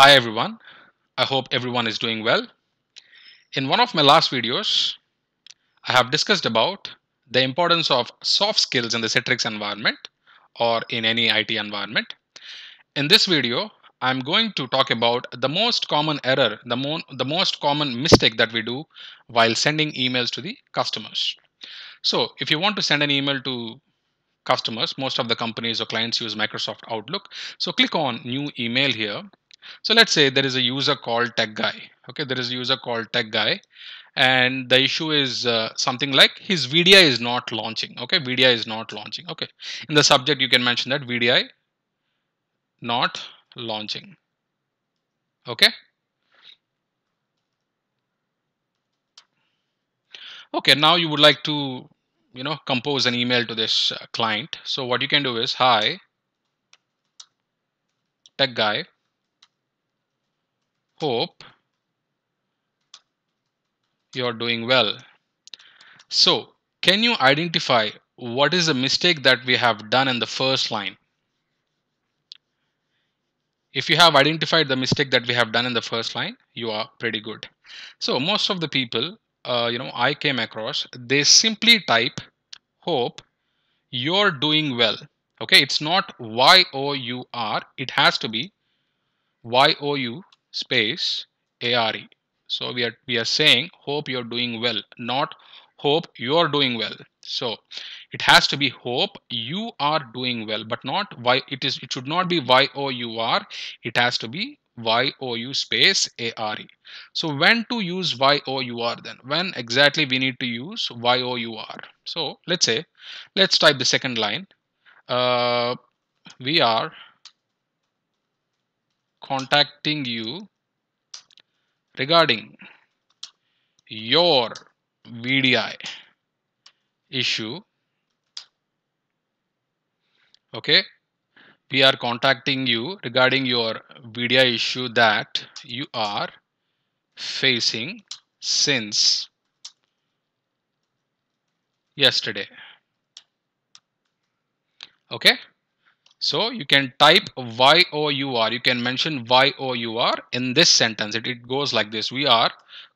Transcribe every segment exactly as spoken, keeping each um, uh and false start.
Hi everyone, I hope everyone is doing well. In one of my last videos, I have discussed about the importance of soft skills in the Citrix environment or in any I T environment. In this video, I'm going to talk about the most common error, the, mo the most common mistake that we do while sending emails to the customers. So if you want to send an email to customers, most of the companies or clients use Microsoft Outlook. So click on New Email here. So let's say there is a user called Tech Guy. Okay, there is a user called Tech Guy, and the issue is uh, something like his V D I is not launching. Okay, V D I is not launching. Okay, in the subject you can mention that V D I not launching. Okay. Okay, now you would like to, you know, compose an email to this uh, client. So what you can do is, hi, Tech Guy. Hope you're doing well. So can you identify what is the mistake that we have done in the first line? If you have identified the mistake that we have done in the first line, you are pretty good. So most of the people, uh, you know, I came across, they simply type hope you're doing well. Okay, it's not Y O U R, it has to be Y O U space A R E. So we are we are saying hope you're doing well, not hope you're doing well. So it has to be hope you are doing well, but not why it is it should not be Y O U R, it has to be Y O U space A R E. So when to use Y O U R then? When exactly we need to use Y O U R? So let's say, let's type the second line. Uh, we are contacting you regarding your V D I issue. Okay, we are contacting you regarding your V D I issue that you are facing since yesterday. Okay. So you can type Y O U R, you can mention Y O U R in this sentence. It, it goes like this. We are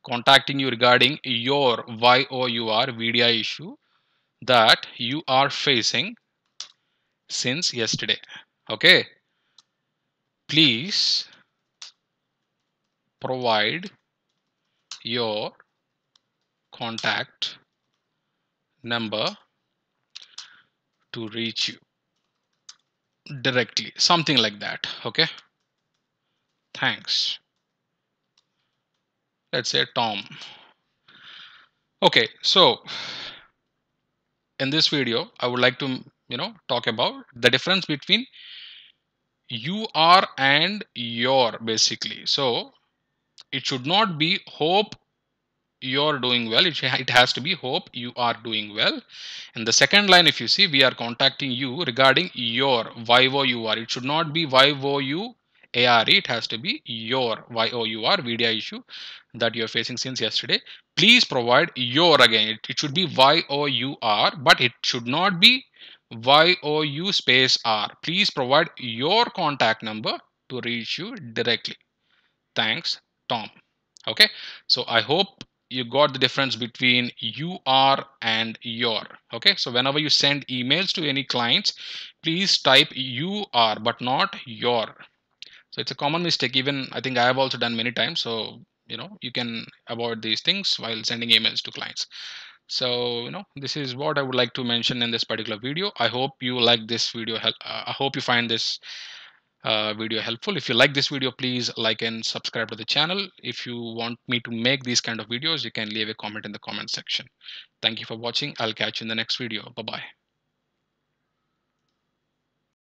contacting you regarding your Y O U R V D I issue that you are facing since yesterday. Okay. Please provide your contact number to reach you directly, something like that. Okay, thanks. Let's say Tom. Okay, so in this video I would like to, you know, talk about the difference between you are and your, basically. So it should not be hope you're doing well, it, it has to be hope you are doing well. In the second line, if you see, we are contacting you regarding your Y O U R, it should not be Y O U A R E, it has to be your Y O U R V D I issue that you're facing since yesterday. Please provide your, again, it, it should be Y O U R, but it should not be Y O U space R. Please provide your contact number to reach you directly. Thanks, Tom. Okay, so I hope you got the difference between you are and your. Okay, so whenever you send emails to any clients, please type you are but not your. So it's a common mistake, even I think I have also done many times. So, you know, you can avoid these things while sending emails to clients. So, you know, this is what I would like to mention in this particular video. I hope you like this video. Uh, I hope you find this Uh, video helpful. If you like this video, please like and subscribe to the channel. If you want me to make these kind of videos, you can leave a comment in the comment section. Thank you for watching. I'll catch you in the next video. Bye bye.